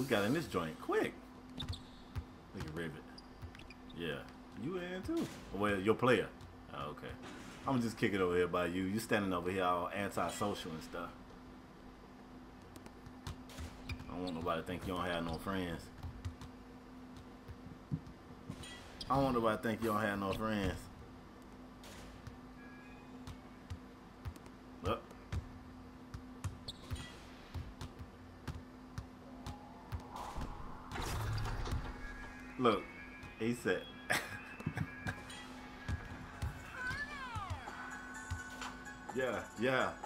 we got in this joint quick. Look at Ribbit. Yeah, you in too. Well, your player. Oh, okay. I'm gonna just kick it over here by you. You standing over here all antisocial and stuff. I don't want nobody to think you don't have no friends. I don't want nobody to think you don't have no friends. Look. Look, he said.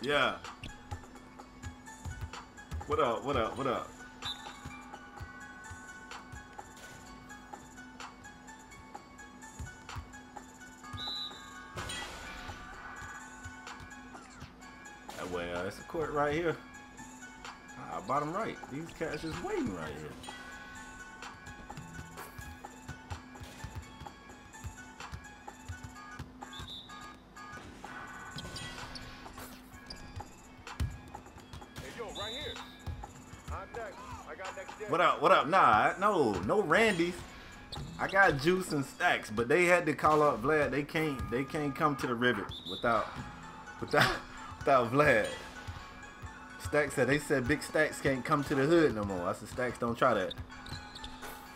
Yeah. What up? Well, it's a court right here. Ah, bottom right. These cats is waiting right here. What up? Nah, no Randy's. I got Juice and Stacks, but they had to call up Vlad. They can't come to the river without Vlad. Stacks said, they said Big Stacks can't come to the hood no more. I said, Stacks, don't try that.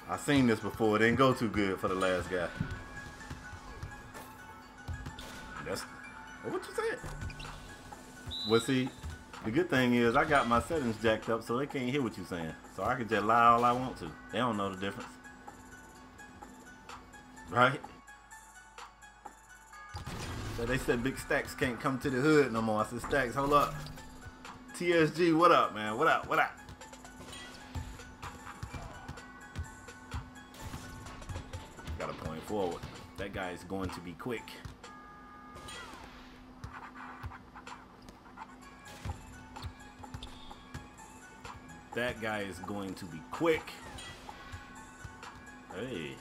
I seen this before. It didn't go too good for the last guy. That's what you said. Well, see, the good thing is I got my settings jacked up so they can't hear what you're saying. So I can just lie all I want to. They don't know the difference. Right? So they said Big Stacks can't come to the hood no more. I said, Stacks, hold up. TSG, what up, man? What up? Gotta point forward. That guy is going to be quick. That guy is going to be quick. Hey.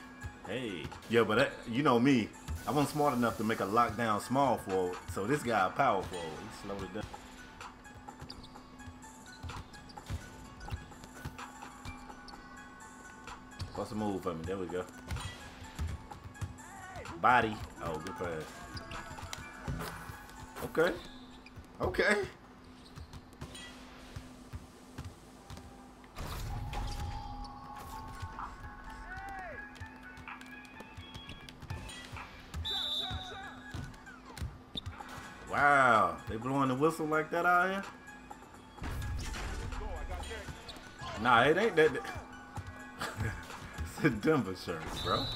Yeah, but that, you know me. I wasn't smart enough to make a lockdown small forward. So this guy a power forward. He slowed it down. What's a move for me? There we go. Body. Oh, good pass. Okay. Wow, they blowing the whistle like that out here? Nah, it ain't that. It's a Denver shirt, bro.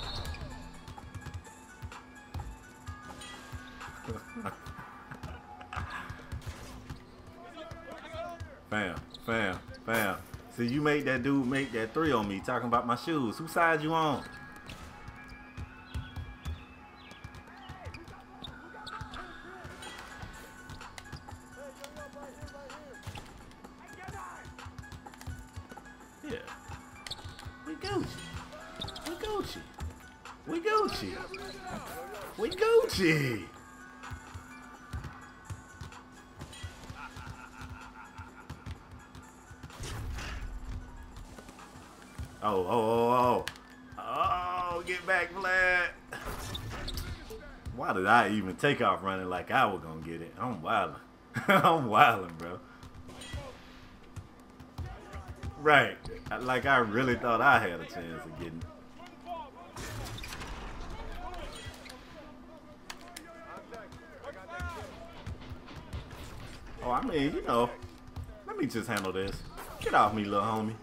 Fam. See, you made that dude make that three on me, talking about my shoes. Whose side you on? We Gucci. Oh, get back, Vlad. Why did I even take off running like I was gonna get it? I'm wildin'. I'm wildin', bro. Right. Like I really thought I had a chance of getting it. Oh, I mean, you know, let me just handle this. Get off me, little homie.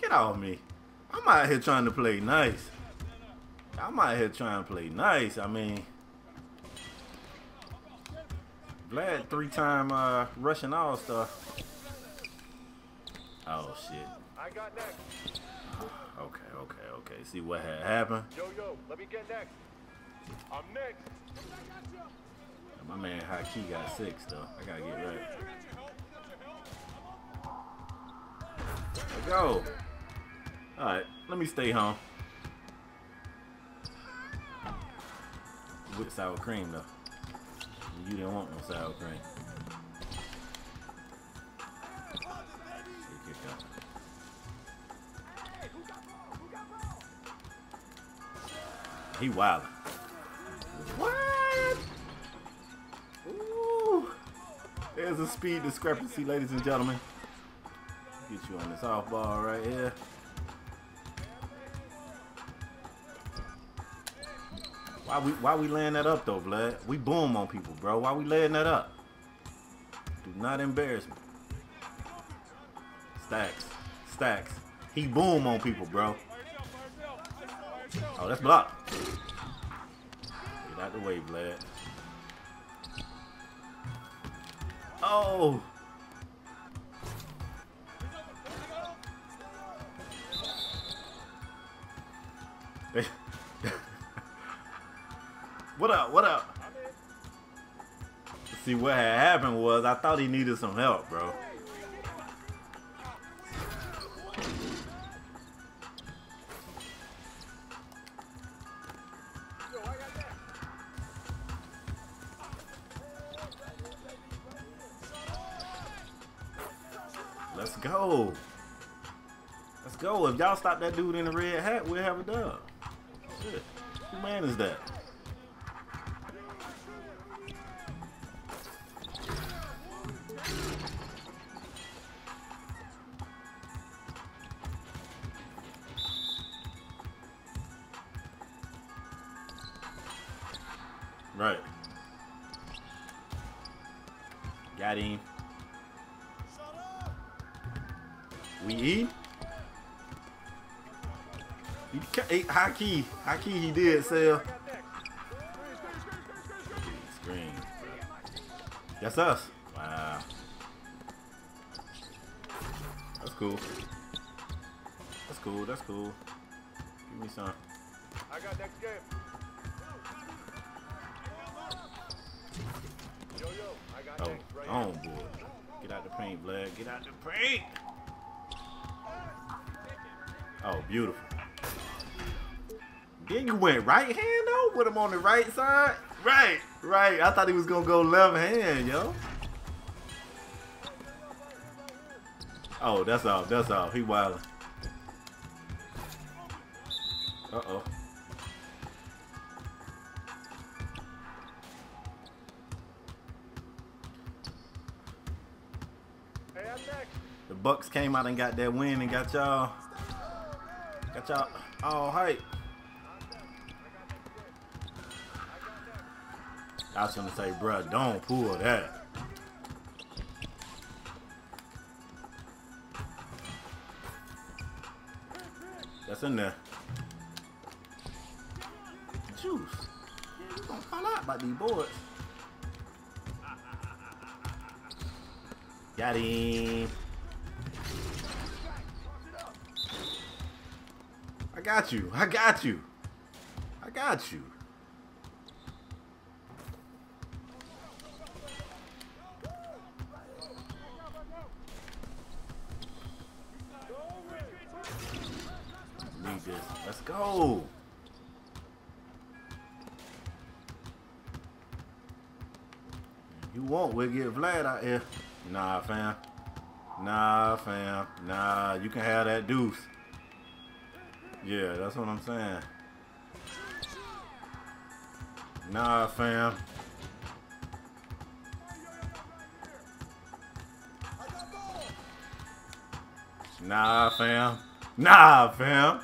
Get off me. I'm out here trying to play nice. I mean, Vlad three-time Russian All-Star. Oh, shit. Okay. See what had happened. Yo, let me get next. I'm next. My man Haki got six though. I gotta get right. Let's go. Alright, let me stay home. With sour cream though. You didn't want no sour cream. He wild. What? Ooh. There's a speed discrepancy, ladies and gentlemen. Get you on this off ball right here. Why we laying that up though, Vlad? We boom on people, bro. Why we laying that up? Do not embarrass me. Stacks. Stacks. He boom on people, bro. Oh, that's blocked. Get out the way, Vlad. Oh! What up? What up? See, what had happened was I thought he needed some help, bro. Let's go. Let's go. If y'all stop that dude in the red hat, we'll have a dub. Shit. Who man is that? Right. Got him. We eat. High key. High key he did, sell. Screen. That's us. Wow. That's cool. That's cool. That's cool. Give me some. I got next game. Oh, on board. Get out the paint, Vlad. Get out the paint. Oh, beautiful. Then you went right hand though. Put him on the right side. Right, right. I thought he was gonna go left hand, yo. Oh, that's off. That's off. He wildin'. Uh oh. The Bucks came out and got that win and got y'all all hype. I was gonna say, bruh, don't pull that. That's in there. Juice. Yeah, you gonna find out about these boards. Got him. I got you. I got you. I got you. Need this. Let's go. You won't. We'll get Vlad out here. Nah, fam. Nah, fam. Nah, you can have that deuce. Yeah, that's what I'm saying. Nah, fam. Nah, fam. Nah, fam.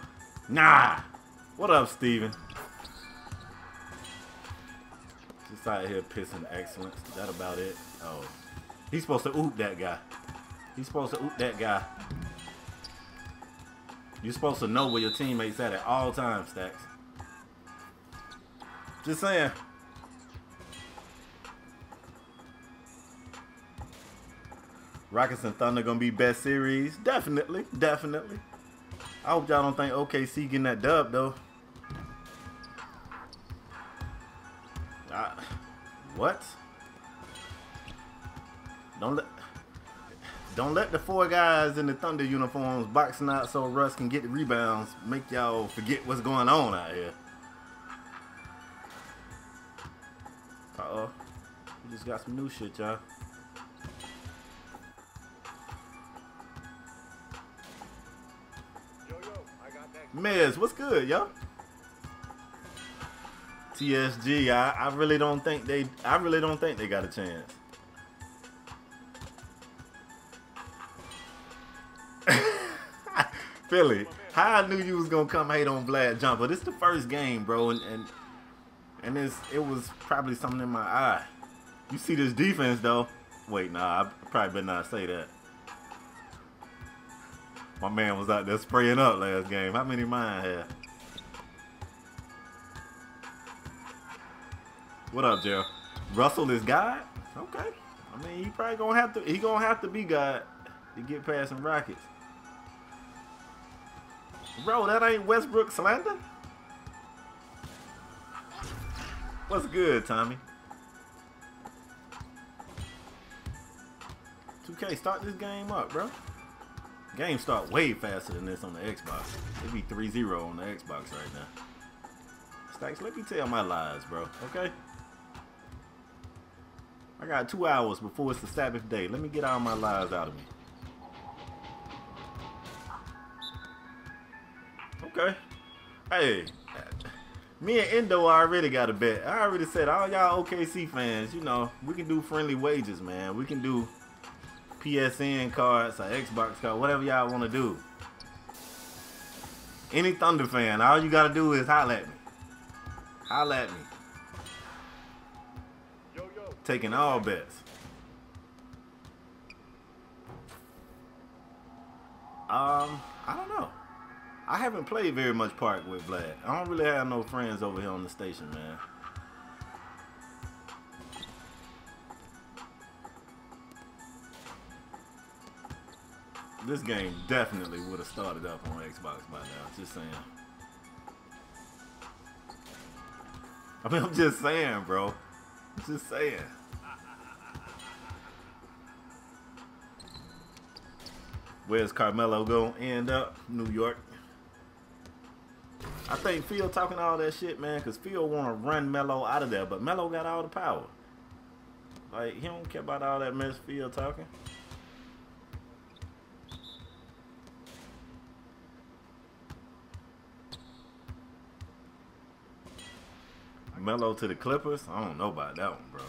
Nah. What up, Steven? Just out here pissing excellence. Is that about it? Oh. He's supposed to oop that guy. He's supposed to oop that guy. You're supposed to know where your teammates at all times, Stacks. Just saying. Rockets and Thunder gonna be best series. Definitely, definitely. I hope y'all don't think OKC getting that dub though. What? Don't let the four guys in the Thunder uniforms boxing out so Russ can get the rebounds make y'all forget what's going on out here. Uh-oh. We just got some new shit, y'all. Yo, I got that. Miz, what's good, yo? TSG, I really don't think they got a chance. Philly, how I knew you was gonna come hate on Vlad Jumper. This the first game, bro, and it was probably something in my eye. You see this defense though. Wait, nah, I probably better not say that. My man was out there spraying up last game. How many mine had? What up, Gerald? Russell is God? Okay. I mean, he probably gonna have to. He gonna have to be God to get past some Rockets. Bro, that ain't Westbrook slander. What's good, Tommy? 2K, start this game up, bro. Game start way faster than this on the Xbox. It'd be 3-0 on the Xbox right now. Stacks, let me tell my lies, bro. Okay. I got 2 hours before it's the Sabbath day. Let me get all my lies out of me. Okay. Hey, me and Endo already got a bet. I already said all y'all OKC fans, you know, we can do friendly wages, man. We can do PSN cards or Xbox cards, whatever y'all want to do. Any Thunder fan, all you got to do is holler at me. Holler at me. Yo, yo. Taking all bets. I don't know. I haven't played very much Park with Vlad. I don't really have no friends over here on the station, man. This game definitely would have started up on Xbox by now. Just saying. I mean, I'm just saying, bro. I'm just saying. Where's Carmelo gonna end up? New York. I think Phil talking all that shit, man, because Phil want to run Melo out of there, but Melo got all the power. Like, he don't care about all that mess Phil talking. Melo to the Clippers? I don't know about that one, bro.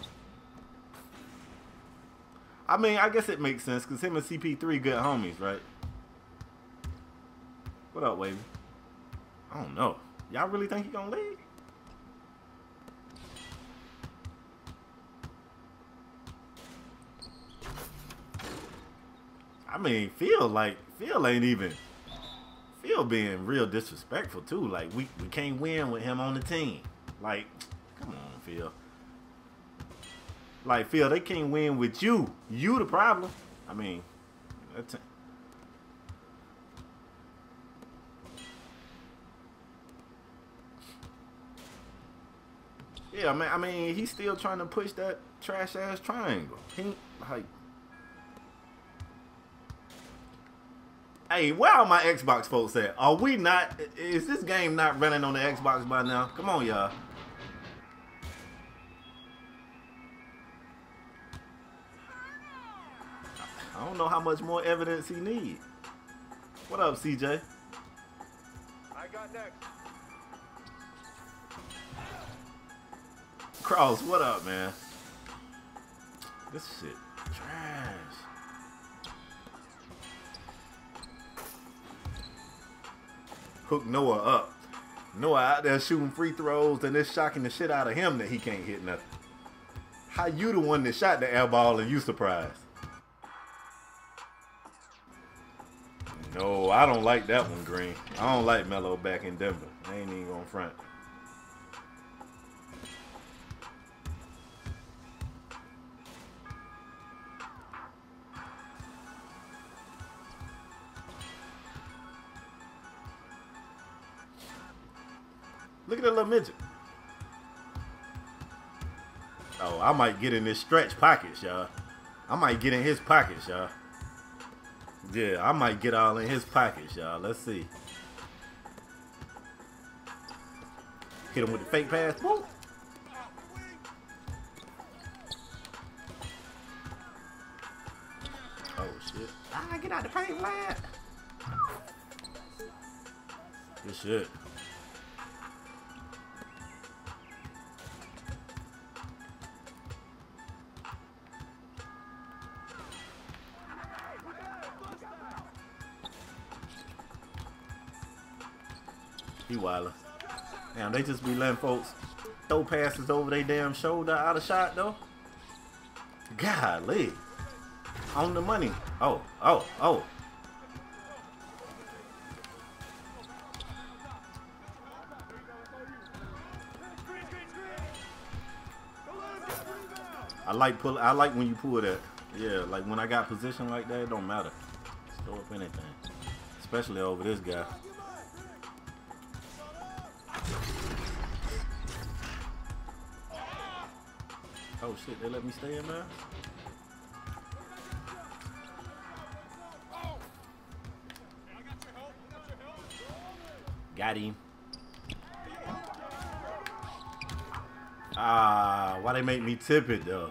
I mean, I guess it makes sense because him and CP3 good homies, right? What up, Wavy? I don't know. Y'all really think he gonna leave? I mean, Phil ain't even. Phil being real disrespectful too. Like we can't win with him on the team. Like, come on, Phil. Like, Phil, they can't win with you. You the problem. I mean, that's it. Yeah, man. I mean, he's still trying to push that trash ass triangle. He like, hey, where are my Xbox folks at? Are we not? Is this game not running on the Xbox by now? Come on, y'all. I don't know how much more evidence he needs. What up, CJ? I got next. Cross, what up, man? This shit trash. Hook Noah up. Noah out there shooting free throws, and it's shocking the shit out of him that he can't hit nothing. How you the one that shot the air ball and you surprised? No, I don't like that one, Green. I don't like Melo back in Denver. I ain't even gonna front. Look at that little midget. Oh, I might get in his stretch pockets, y'all. I might get in his pockets, y'all. Yeah, I might get all in his pockets, y'all. Let's see. Hit him with the fake pass. Woo! Oh, shit. Ah, get out the paint, lad. Good shit. He wildin'. Damn, they just be letting folks throw passes over their damn shoulder out of shot, though. Golly. On the money. Oh, oh, oh. I like when you pull that. Yeah, like when I got position like that, it don't matter. Just throw up anything. Especially over this guy. Oh shit, they let me stay in there? Got him. Ah, why they make me tip it though?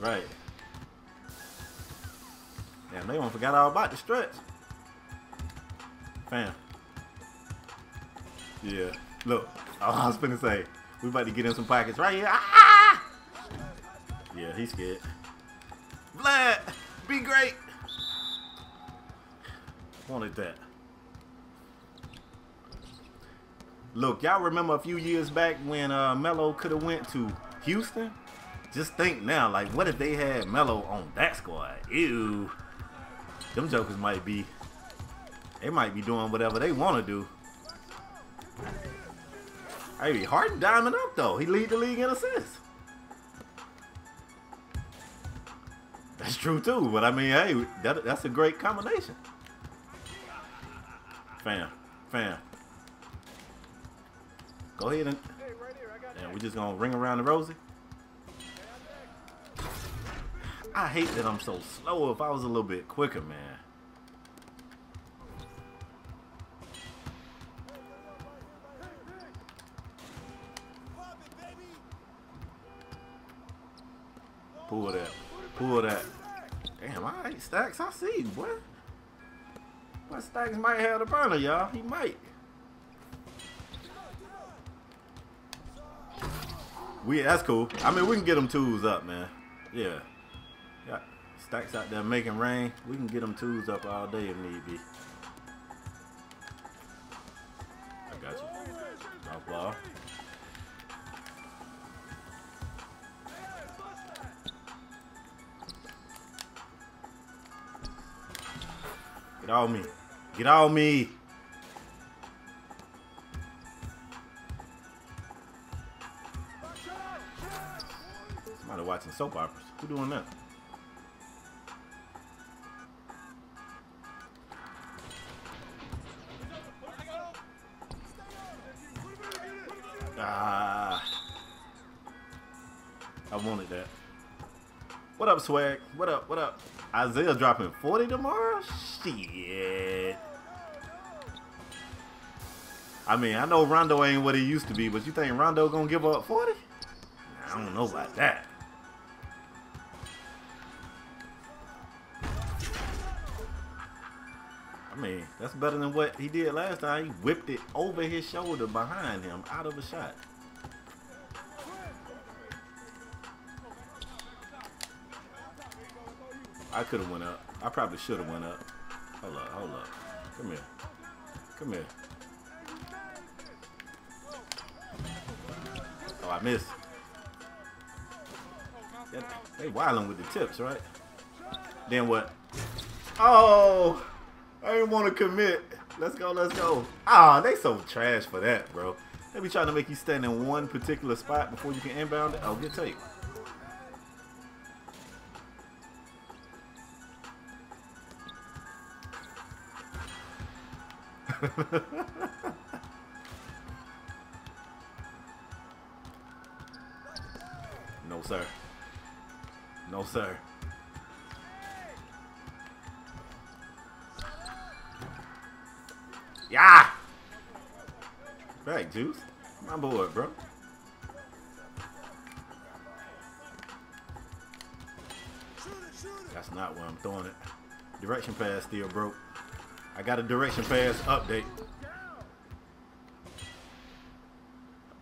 Right. Damn, they won't forgot all about the stretch. Fam. Yeah. Look, I was finna say, we about to get in some pockets right here. Ah! Yeah, he's scared. Vlad, be great. Wanted that. Look, y'all remember a few years back when Melo could have went to Houston? Just think now, like, what if they had Melo on that squad? Ew. Them jokers might be... They might be doing whatever they want to do. Hey, Harden diming up, though. He lead the league in assists. That's true, too. But, I mean, hey, that's a great combination. Fam. Fam. Go ahead and... Damn, we just gonna ring around the rosy. I hate that I'm so slow. If I was a little bit quicker, man. Pull that. Pull that. Damn, all right, Stacks. I see you, boy. But Stacks might have the burner, y'all. He might. That's cool. I mean, we can get them twos up, man. Yeah. Got Stacks out there making rain. We can get them twos up all day if need be. I got you. Off ball. Get on me. Get on me. Watching soap operas. Who doing that? Ah, I wanted that. What up, Swag? What up? What up? Isaiah dropping 40 tomorrow? Shit. I mean, I know Rondo ain't what he used to be, but you think Rondo gonna give up 40? I don't know about that. I mean, that's better than what he did last time. He whipped it over his shoulder behind him out of a shot. I could have went up. I probably should have went up. Hold up, hold up. Come here. Come here. Oh, I missed. They wildin' with the tips, right? Then what? Oh! I didn't want to commit. Let's go, let's go. Ah, they so trash for that, bro. They be trying to make you stand in one particular spot before you can inbound it. Oh, good tape. No, sir. No, sir. Yeah! Right, Juice. My boy, bro. That's not where I'm throwing it. Direction pass still broke. I got a direction pass update.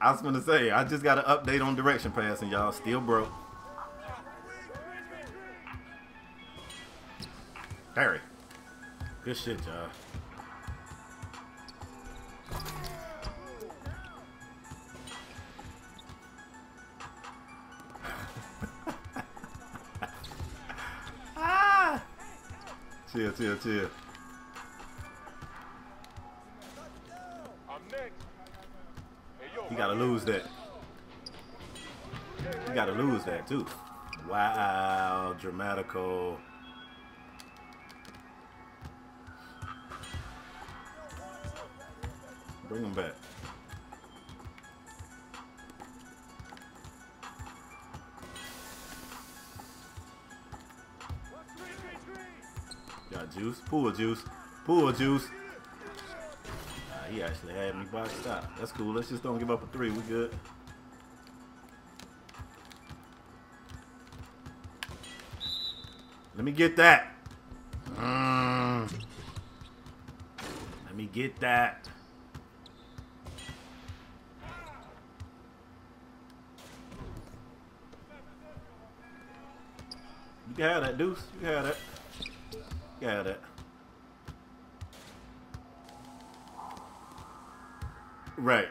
I was gonna say, I just got an update on direction pass and y'all still broke. Harry. Good shit, y'all. See ya. You gotta lose that. You gotta lose that too. Wow, dramatical. Bring him back. Got juice. Pool juice. He actually had me boxed out. That's cool. Let's just don't give up a three. We good. Let me get that. Let me get that. You can have that, Deuce. You can have that. You can have that. Right.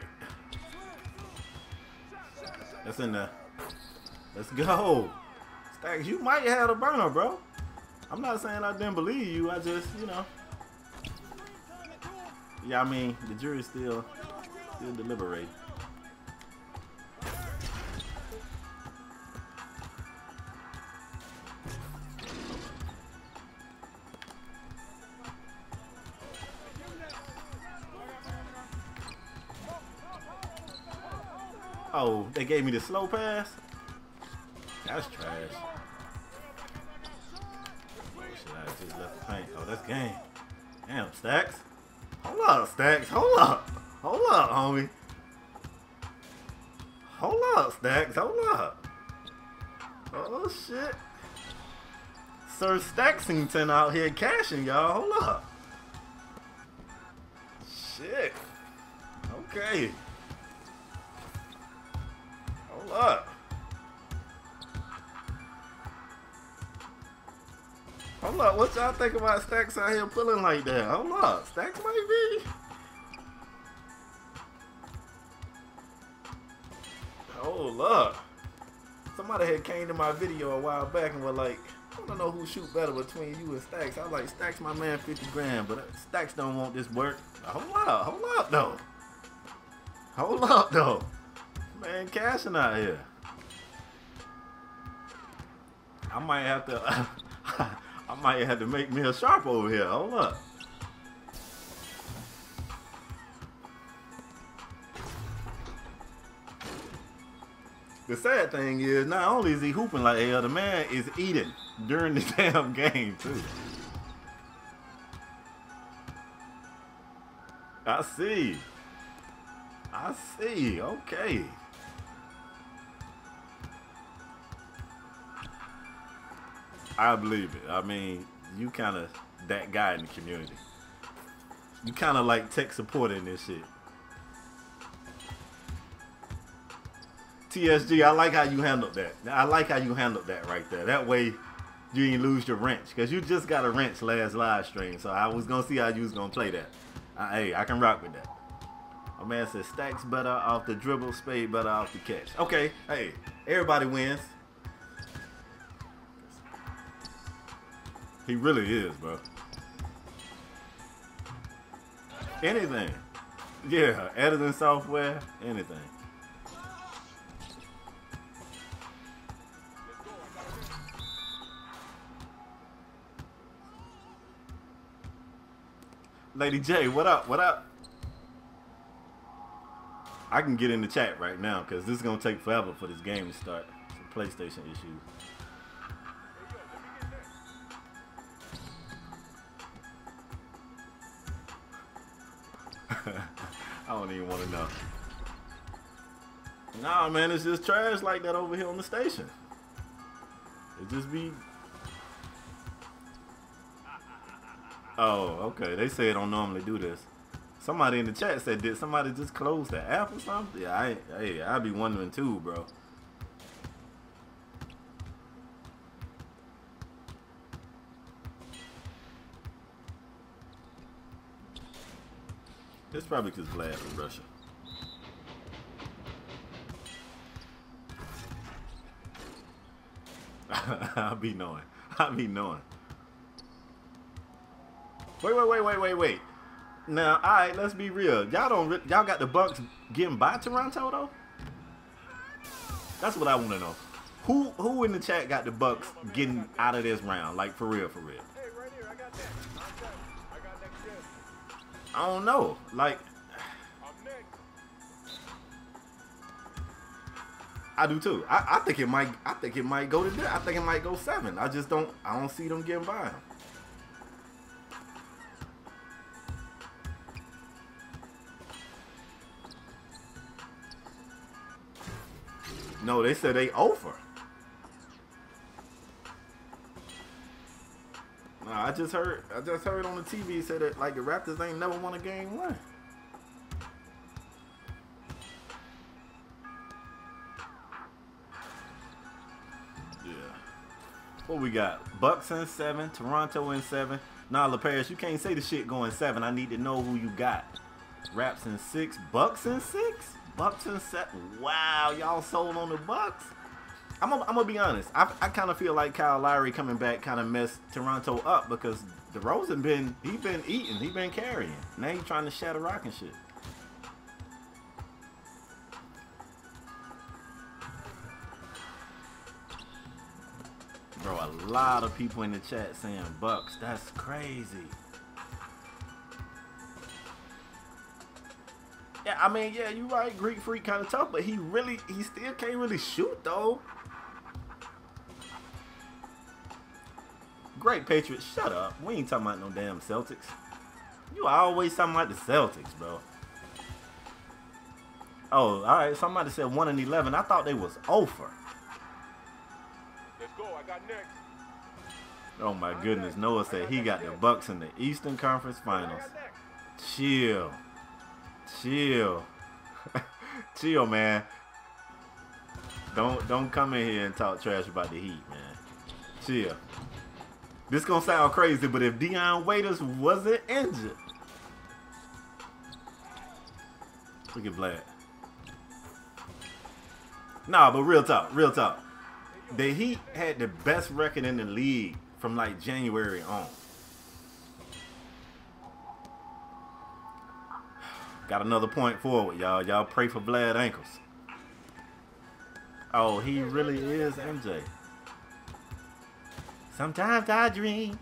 That's in there. Let's go. Stacks, you might have a burner, bro. I'm not saying I didn't believe you. I just, you know. Yeah, I mean, the jury's still deliberating. Oh, they gave me the slow pass? That's trash. Or should I just left the paint? Oh, that's game. Damn, Stacks. Hold up, Stacks. Hold up, homie. Hold up, Stacks. Hold up. Oh, shit. Sir Stacksington out here cashing, y'all. Hold up. Shit. Okay. Up. Hold up, what y'all think about Stacks out here pulling like that? Hold up, Stacks might be. Hold up. Somebody had came to my video a while back and were like, I don't know who shoot better between you and Stacks. I was like, Stacks my man 50 grand, but Stacks don't want this work. Hold up though. Hold up though. Man, cashing out here. I might have to make me a sharp over here. Hold up. The sad thing is, not only is he hooping like hell, the man is eating during the damn game too. I see. Okay. I believe it. I mean, you kind of that guy in the community. You kind of like tech support in this shit. TSG, I like how you handled that. I like how you handled that right there. That way, you ain't lose your wrench. Because you just got a wrench last live stream. So I was going to see how you was going to play that. Hey, I can rock with that. My man says Stacks better off the dribble, Spade better off the catch. Okay, hey, everybody wins. He really is, bro. Anything. Yeah, editing software, anything. Lady J, what up? I can get in the chat right now because this is going to take forever for this game to start. Some PlayStation issues. I don't even want to know. Nah, man, it's just trash like that over here on the station. It just be... Oh, okay. They say it don't normally do this. Somebody in the chat said, did somebody just close the app or something? Yeah, I'd be wondering too, bro. It's probably because Vlad from Russia. I'll be knowing. Wait. Now, all right, let's be real. Y'all got the Bucks getting by Toronto though? That's what I want to know. Who in the chat got the Bucks getting out of this round? Like for real. I don't know. Like, I do too. I think it might go to that. I think it might go 7. I don't see them getting by. No, they said they over. No, I just heard on the TV said that like the Raptors ain't never won a game 1. Yeah. What we got? Bucks in 7, Toronto in 7. Nah, LaParis, you can't say the shit going 7. I need to know who you got. Raps in 6, Bucks in 6? Bucks and 7. Wow, y'all sold on the Bucks. I'm gonna be honest. I kind of feel like Kyle Lowry coming back kind of messed Toronto up because DeRozan he been eating, he been carrying. Now he's trying to shatter rock and shit. Bro, a lot of people in the chat saying Bucks. That's crazy. Yeah, I mean, yeah, you're right. Greek Freak kind of tough, but he still can't really shoot, though. Great Patriots, shut up. We ain't talking about no damn Celtics. You always talking about the Celtics, bro. Oh, all right. Somebody said 1 and 11. I thought they was over. Let's go. I got next. Oh my goodness, Noah said he got the Bucks in the Eastern Conference Finals. Chill. Chill. Chill, man. Don't come in here and talk trash about the Heat, man. Chill. This gonna sound crazy, but if Deion Waiters wasn't injured. Look at Vlad. Nah, but real talk. The Heat had the best record in the league from like January on. Got another point forward, y'all. Y'all pray for Vlad ankles. Oh, he really is MJ. Sometimes I dream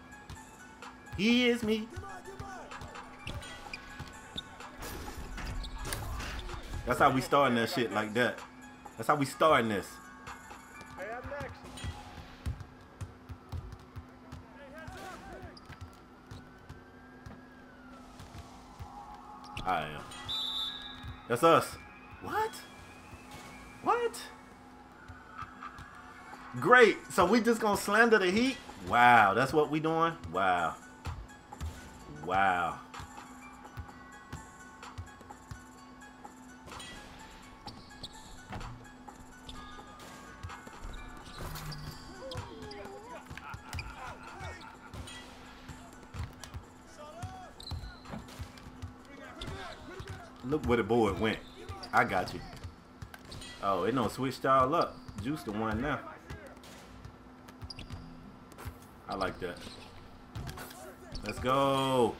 he is me. That's how we starting that shit like that. That's how we starting this. I am. That's us. What? Great. So we just gonna slander the Heat? Wow, that's what we doing? Wow. Look where the board went. I got you. Oh, it done switched y'all up. Juice the one now. I like that. Let's go.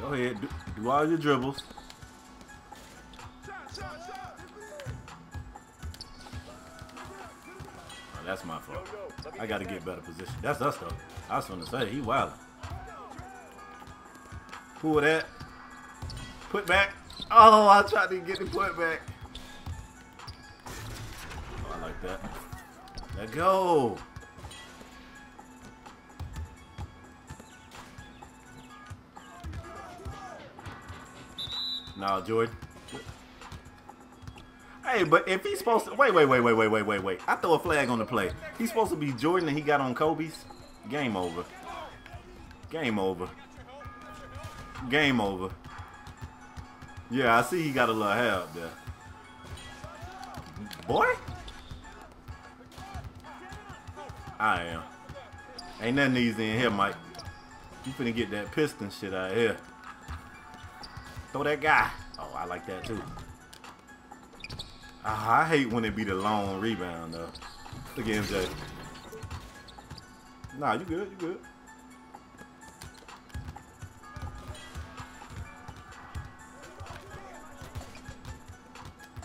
Go ahead, do all your dribbles. Oh, that's my fault. I gotta get better position. That's us though. I was gonna say he wildin'. Pull that. Put back. Oh, I tried to get the put back. Oh, I like that. Let go. Nah, Jordan. Hey, but if he's supposed to... Wait. I throw a flag on the play. He's supposed to be Jordan and he got on Kobe's. Game over. Yeah, I see he got a little hair up there. Boy? I am. Ain't nothing easy in here, Mike. You finna get that piston shit out of here. Throw that guy. Oh, I like that too. I hate when it be the long rebound though. Look at MJ. Nah, you good, you good.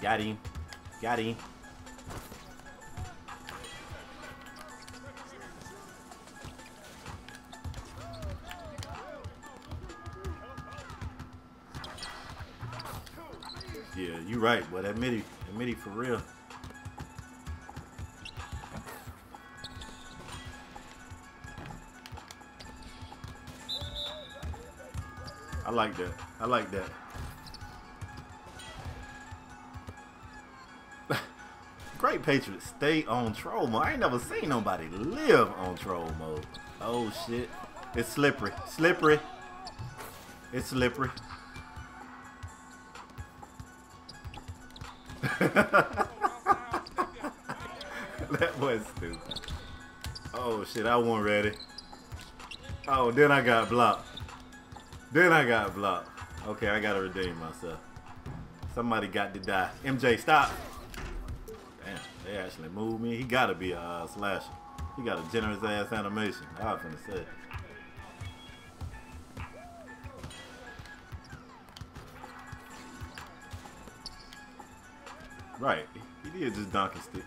Got him. Got him. Yeah, you right, boy. That midi for real. I like that. I like that. Great Patriots stay on troll mode. I ain't never seen nobody live on troll mode. Oh shit. It's slippery. Slippery. It's slippery. That was stupid. Oh shit, I wasn't ready. Oh, then I got blocked. Then I got blocked. Okay, I gotta redeem myself. Somebody got to die. MJ, stop. Damn, they actually moved me. He gotta be a slasher. He got a generous ass animation. I was gonna say. Right, he did just donkey stick.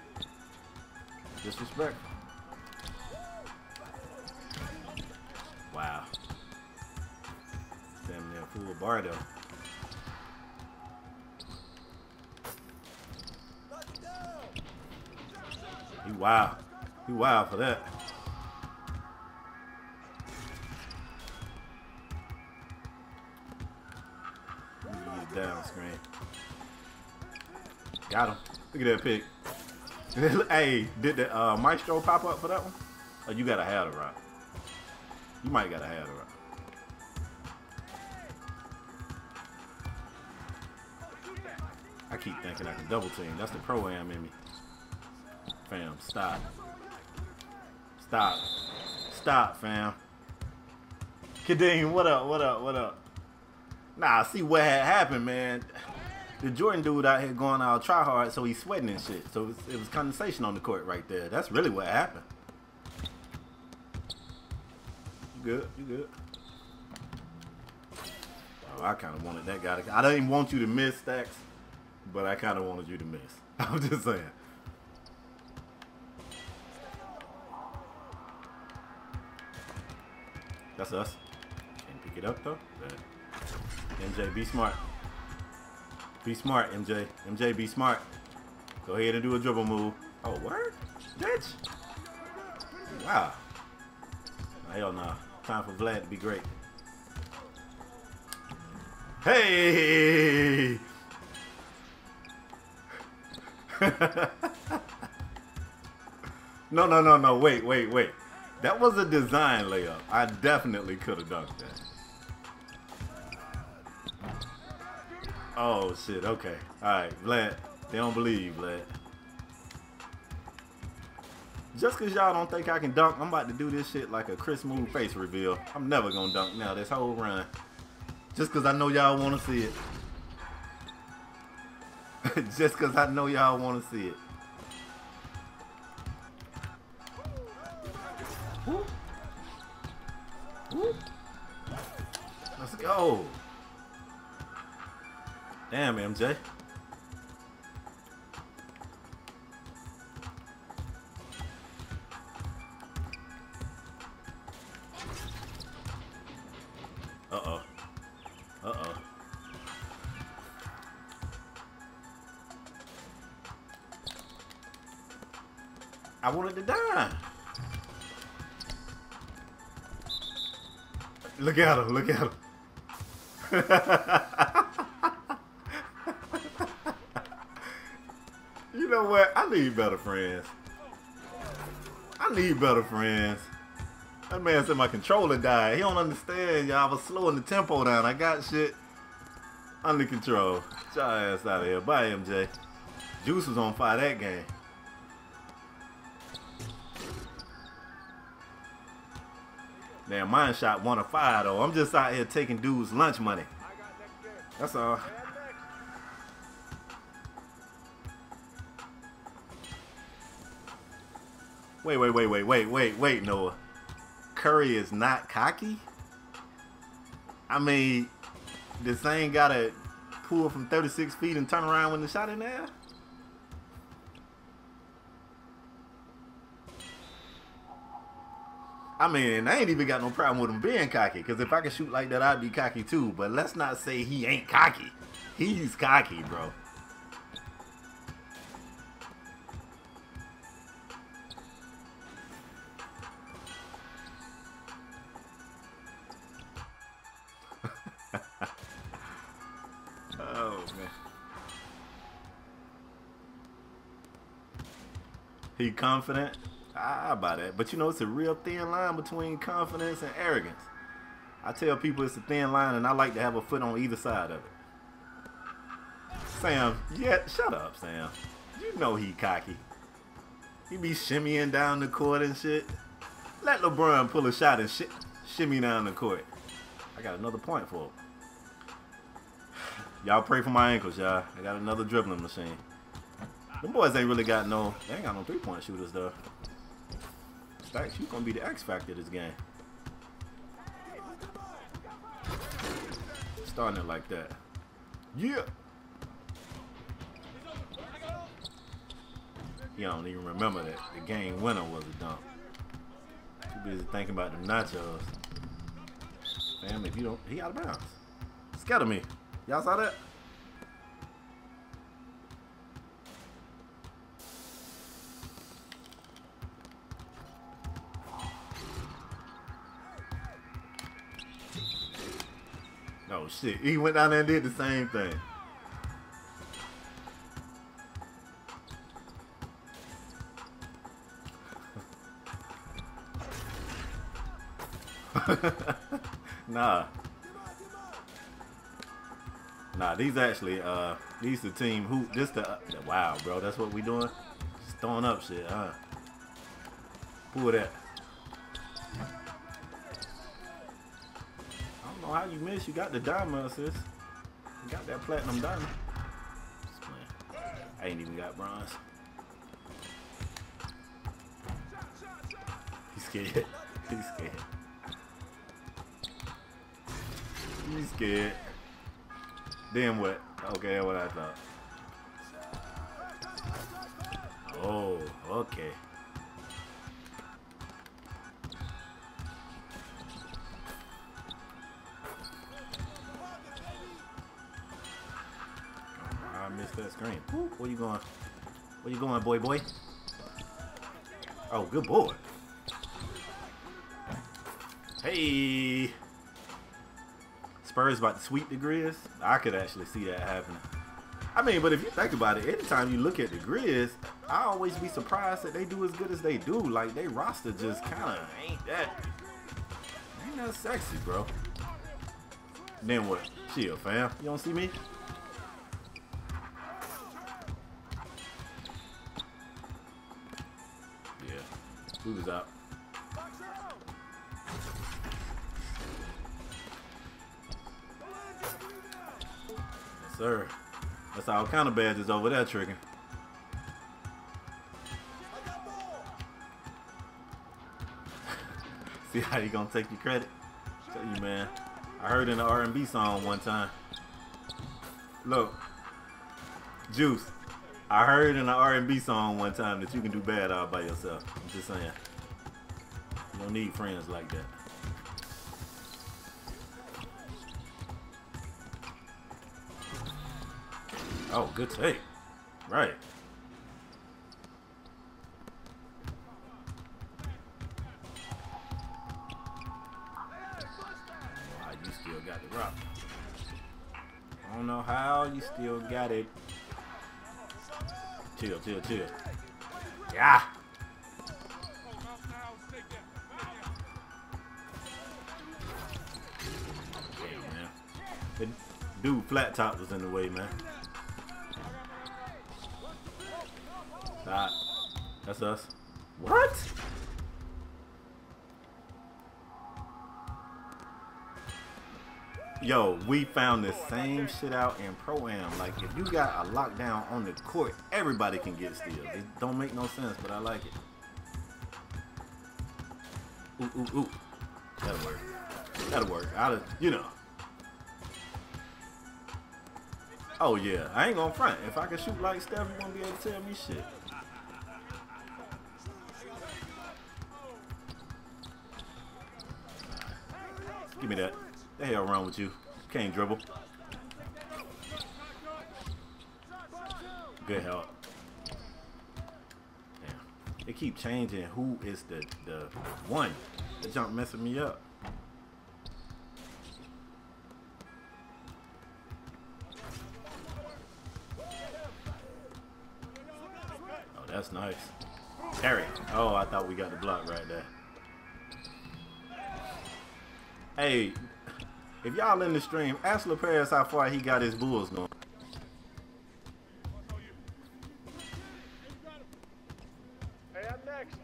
Disrespectful. Wow. Damn near fool Bardo. He wild. He wild for that. Down screen. Got him. Look at that pick. Hey, did the Maestro pop up for that one? Oh, you gotta have the rock. You might gotta have the rock. I keep thinking I can double team. That's the pro-am in me. Fam, stop. Stop. Stop, fam. Kadeem, what up, what up, what up? Nah, see what had happened, man. The Jordan dude out here going all try hard, so he's sweating and shit. So it was condensation on the court right there. That's really what happened. You good? You good? Oh, I kind of wanted that guy to. I didn't want you to miss, Stacks, but I kind of wanted you to miss. I'm just saying. That's us. Can't pick it up though. MJ, be smart. Be smart, MJ. MJ, be smart. Go ahead and do a dribble move. Oh, word? Bitch? Wow. Hell no. Nah. Time for Vlad to be great. Hey! No, no, no, no. Wait, wait, wait. That was a design layup. I definitely could have dunked that. Oh shit, okay. Alright, Vlad. They don't believe you, Vlad. Just cause y'all don't think I can dunk, I'm about to do this shit like a Chris Moon face reveal. I'm never gonna dunk now, this whole run. Just cause I know y'all wanna see it. Just cause I know y'all wanna see it. Whoop. Whoop. Let's go. Damn, MJ. Uh-oh. Uh-oh. I wanted to die. Look at him. Look at him. You know what? I need better friends. I need better friends. That man said my controller died. He don't understand, y'all. I was slowing the tempo down. I got shit under control. Get your ass out of here. Bye, MJ. Juice was on fire that game. Damn, mine shot 1 of 5 though. I'm just out here taking dudes' lunch money. That's all. Wait, Noah. Curry is not cocky? I mean, this thing gotta pull from 36 feet and turn around when the shot in there? I mean, I ain't even got no problem with him being cocky, because if I could shoot like that, I'd be cocky too. But let's not say he ain't cocky. He's cocky, bro. Oh, man. He confident? I about that, but you know, it's a real thin line between confidence and arrogance. I tell people it's a thin line, and I like to have a foot on either side of it. Sam, yeah, shut up, Sam. You know he cocky. He be shimmying down the court and shit. Let LeBron pull a shot and shimmy down the court. I got another point for him. Y'all pray for my ankles, y'all. I got another dribbling machine. Them boys ain't really got no. They ain't got no three-point shooters though. Stacks, you gonna be the X factor this game. Starting it like that. Yeah. You don't even remember that the game winner was a dunk. Too busy thinking about them nachos. Fam, if you don't, he out of bounds. Scared of me. Y'all saw that? Oh shit, he went down there and did the same thing. Nah, these actually, these the team who, this the, wow, bro, that's what we doing? Just throwing up shit, huh? Pull that. How you miss? You got the diamond assist. You got that platinum diamond. I ain't even got bronze. He's scared. He's scared. He's scared. Then what? Okay, that's what I thought. Oh, okay. That screen. Ooh, where you going? Where you going, boy? Oh, good boy. Hey, Spurs about to sweep the Grizz. I could actually see that happening. I mean, but if you think about it, anytime you look at the Grizz, I always be surprised that they do as good as they do. Like, they roster just kind of ain't that sexy, bro. Then what? Chill, fam. You don't see me? Who was out? Yes, sir. That's all kind of badges over there, Trigger. See how he gonna take your credit? Tell you, man. I heard in the R&B song one time. Look, Juice. I heard in an R&B song one time that you can do bad all by yourself. I'm just saying. You don't need friends like that. Oh, good take. Right. Wow, you still got the rock. I don't know how you still got it. Chill. Yeah. Yeah, man. That dude flat top was in the way, man. Stop. That's us. What? Yo, we found the same shit out in Pro-Am. Like, if you got a lockdown on the court, everybody can get steals. It don't make no sense, but I like it. Ooh, ooh, ooh. That'll work. That'll work. You know. Oh, yeah. I ain't gonna front. If I can shoot like Steph, you won't be able to tell me shit. Give me that. The hell wrong with you? Can't dribble. Good help. Damn. They keep changing who is the one. The jump messing me up. Oh, that's nice. Terry. Oh, I thought we got the block right there. Hey. If y'all in the stream, ask LaPerez how far he got his Bulls going. Hey, I'm next.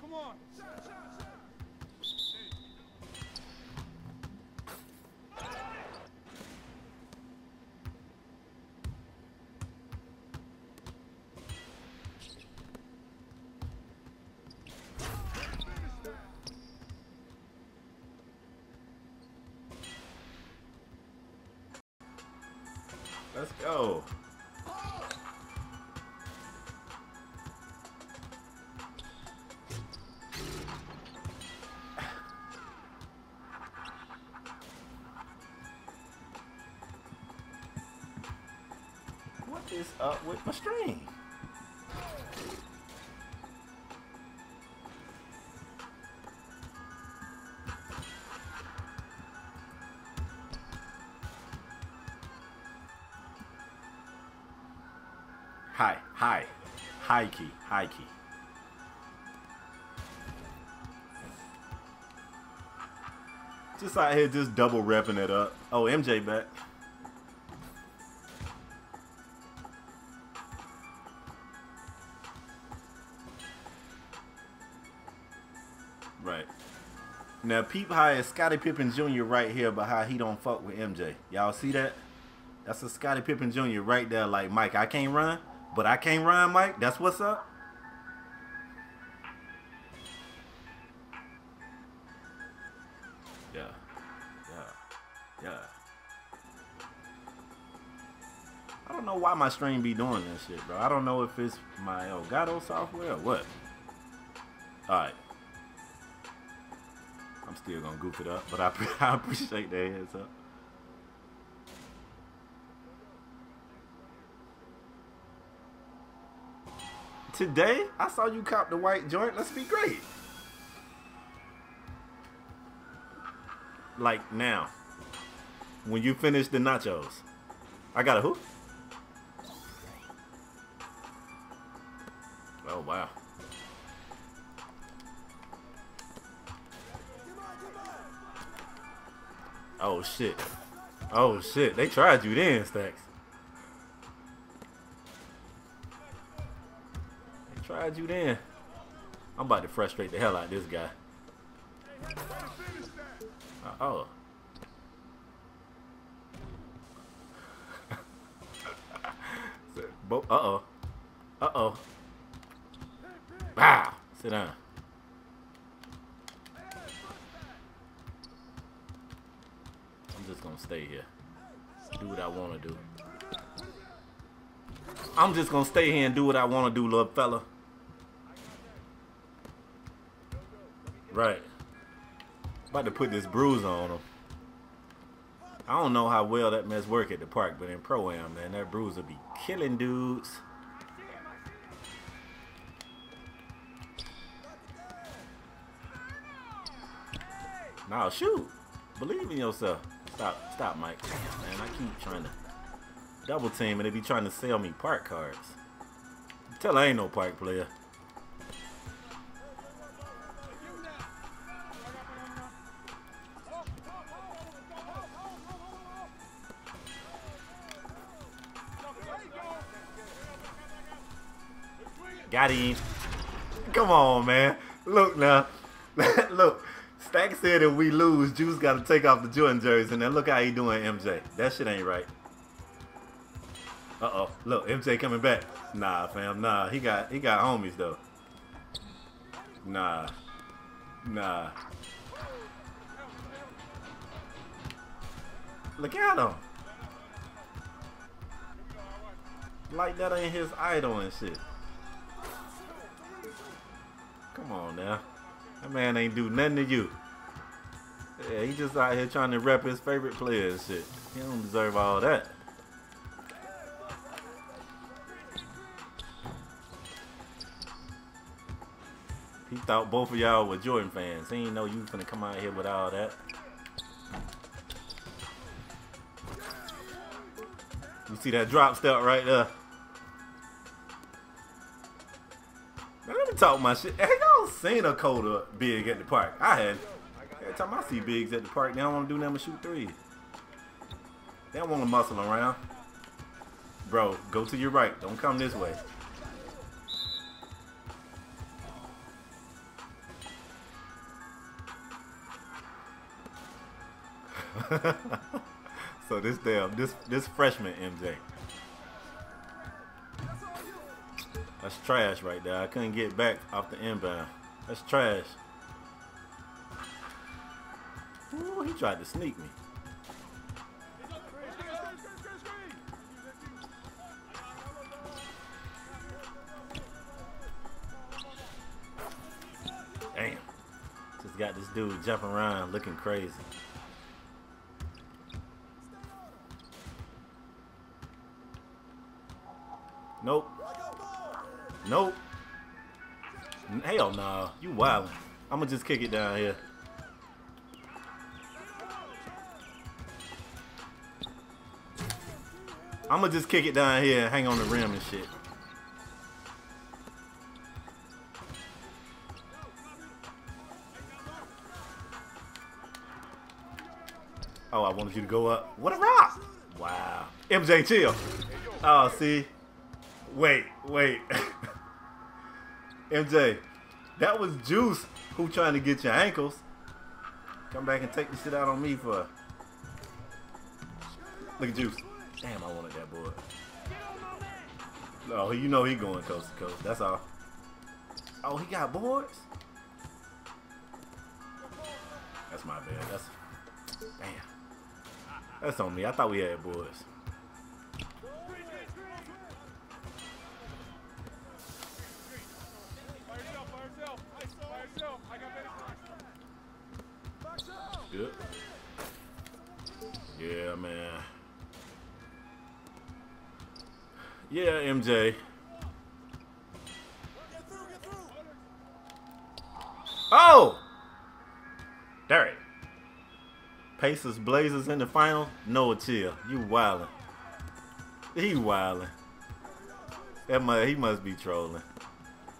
Come on. Let's go. Is up with my stream. Hi key. Just out here just double repping it up. Oh, MJ back. Right. Now, peep high is Scottie Pippen Jr. right here, but how he don't fuck with MJ. Y'all see that? That's a Scottie Pippen Jr. right there. Like, Mike, I can't run, but I can't run, Mike. That's what's up. Yeah. I don't know why my stream be doing this shit, bro. I don't know if it's my Elgato software or what. All right. I'm still gonna goof it up, but I appreciate the heads up. Today, I saw you cop the white joint. Let's be great. Like now, when you finish the nachos, I got a hoop. Oh wow. Oh shit. Oh shit. They tried you then, Stacks. They tried you then. I'm about to frustrate the hell out of this guy. Uh-oh. Uh-oh. Uh-oh. Wow. Sit down. Just gonna stay here, do what I want to do. I'm just gonna stay here and do what I want to do, little fella. Right, about to put this bruise on him. I don't know how well that mess work at the park, but in Pro-Am, man, that bruise will be killing dudes. Now shoot, believe in yourself. Stop, Mike. Man, I keep trying to double team and they be trying to sell me park cards. Tell I ain't no park player. Got him. Come on, man. Look now. Look. Stack said if we lose, Juice got to take off the Jordan jersey. And then look how he doing, MJ. That shit ain't right. Uh-oh. Look, MJ coming back. Nah, fam. Nah. He got homies, though. Nah. Nah. Look at him. Like that ain't his idol and shit. Come on now. That man ain't do nothing to you. Yeah, he just out here trying to rep his favorite player and shit. He don't deserve all that. He thought both of y'all were Jordan fans. He ain't know you finna come out here with all that. You see that drop step right there? Talk my shit. Hey, y'all seen a Coda big at the park? I had. Every time I see bigs at the park, they don't want to do nothing but shoot threes. They don't want to muscle around. Bro, go to your right. Don't come this way. So this freshman MJ. That's trash right there. I couldn't get back off the inbound. That's trash. Ooh, he tried to sneak me. Damn. Just got this dude jumping around looking crazy. Nope. Nope. Hell nah. You wildin'. I'ma just kick it down here. I'ma just kick it down here and hang on the rim and shit. Oh, I wanted you to go up. What a rock! Wow. MJ, chill. Oh, see? Wait, wait. MJ, that was Juice who trying to get your ankles. Come back and take the shit out on me for... Look at Juice. Damn, I wanted that boy. Oh, you know he going coast to coast. That's all. Oh, he got boards? That's my bad. That's... Damn. That's on me. I thought we had boards. Good. Yeah, man. Yeah, MJ. Oh! There it. Pacers Blazers in the final? No, chill. You wildin'. He wildin'. He must be trolling.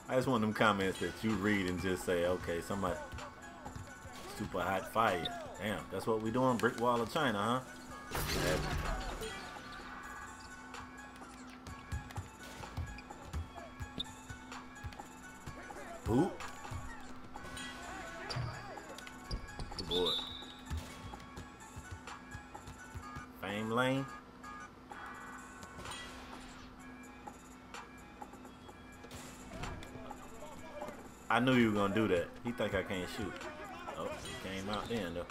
I just want them comments that you read and just say, okay, somebody... Super hot fire. Damn, that's what we doing? Brick wall of China, huh? Boop. Good boy. Fame lane. I knew you were gonna do that. He think I can't shoot. Oh, he came out then though.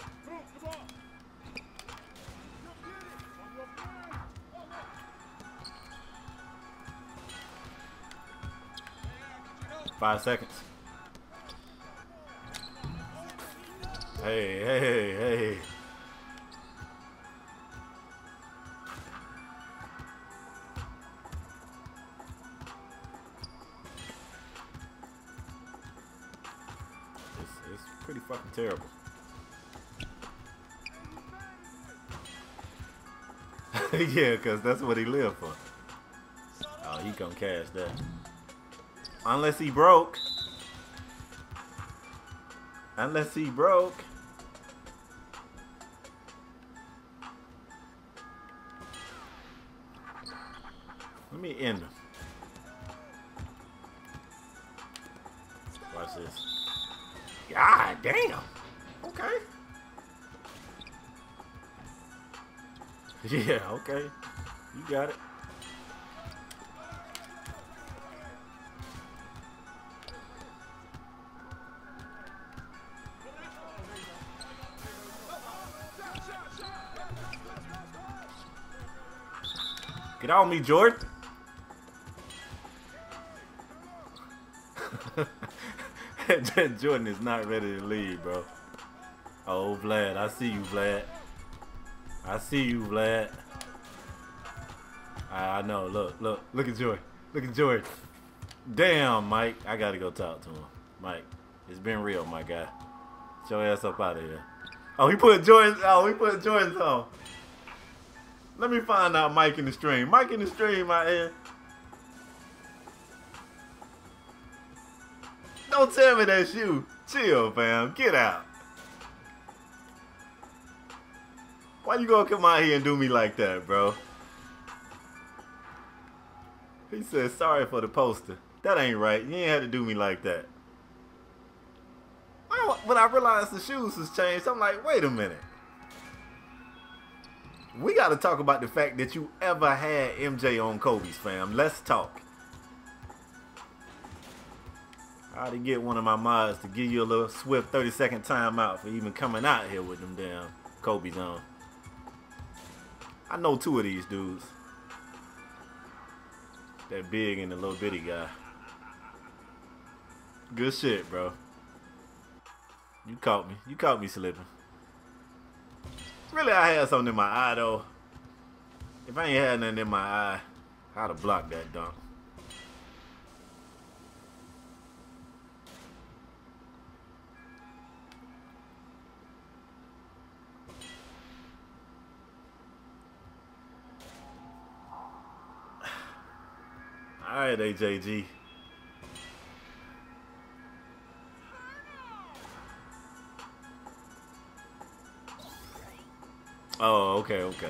Five seconds. Hey, hey, hey. It's pretty fucking terrible. Yeah, because that's what he lived for. Oh, he gonna cash that. Unless he broke. Unless he broke. Let me end him. Watch this. God damn. Okay. Yeah, okay. You got it. Get on me, Jordan. Jordan is not ready to leave, bro. Oh, Vlad. I see you, Vlad. I see you, Vlad. I know. Look, look. Look at Jordan. Look at Jordan. Damn, Mike. I got to go talk to him. Mike. It's been real, my guy. Get your ass up out of here. Oh, he put Jordan. Oh, he put Jordan's on. Let me find out Mike in the stream. Mike in the stream, my ass. Don't tell me that's you. Chill, fam. Get out. Why you gonna come out here and do me like that, bro? He said, sorry for the poster. That ain't right. You ain't had to do me like that. When I realized the shoes was changed, I'm like, wait a minute. We got to talk about the fact that you ever had MJ on Kobe's, fam. Let's talk. I ought to get one of my mods to give you a little swift 30-second timeout for even coming out here with them damn Kobe's on. I know two of these dudes. That big and the little bitty guy. Good shit, bro. You caught me. You caught me slipping. Really, I had something in my eye, though. If I ain't had nothing in my eye, I'd have blocked that dunk. All right, AJG. Oh, okay, okay.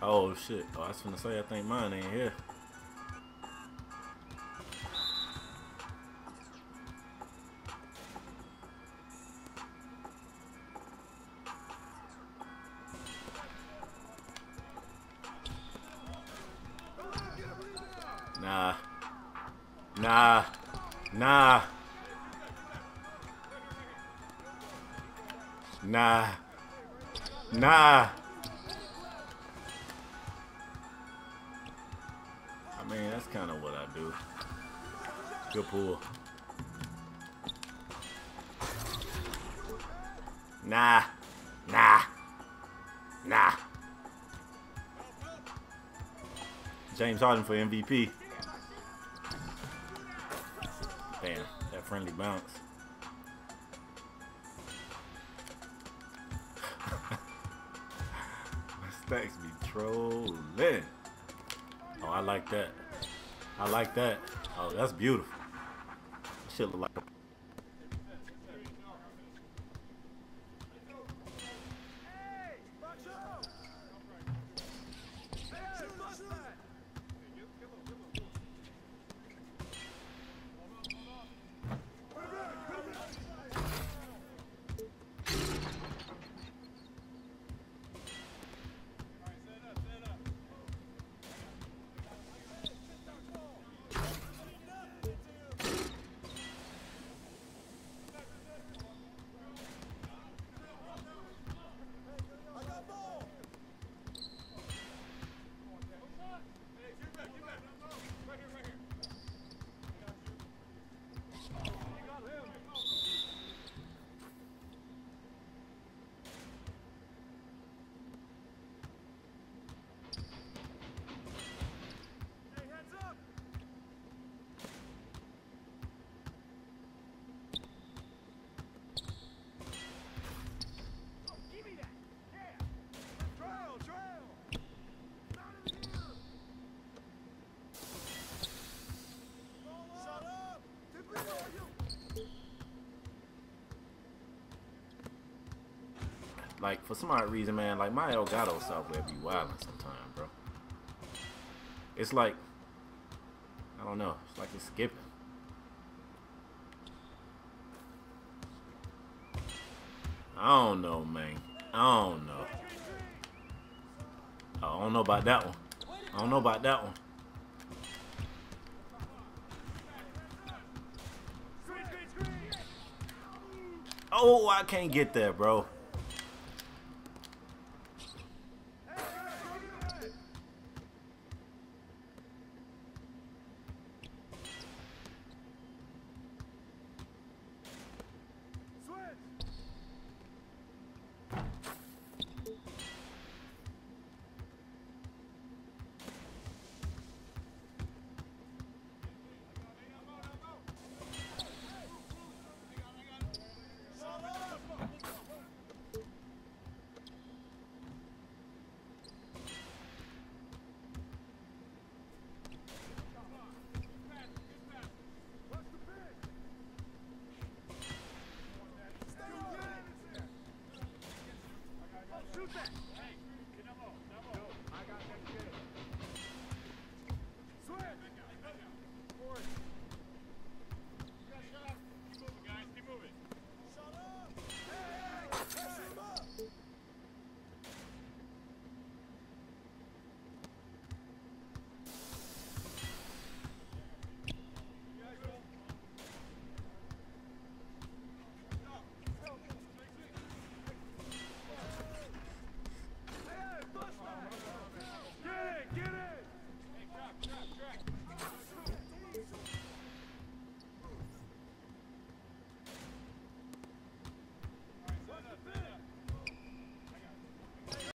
Oh, shit. Oh, I was gonna say, I think mine ain't here. Nah. I mean, that's kind of what I do. Good pull. Nah. James Harden for MVP. Damn, that friendly bounce. Thanks, be trolling. Oh, I like that. I like that. Oh, that's beautiful. Shit look like Like, for some odd reason, man, like, my Elgato software be wildin' sometimes, bro. It's like, I don't know. It's like it's skipping. I don't know, man. I don't know. I don't know about that one. I don't know about that one. Oh, I can't get there, bro.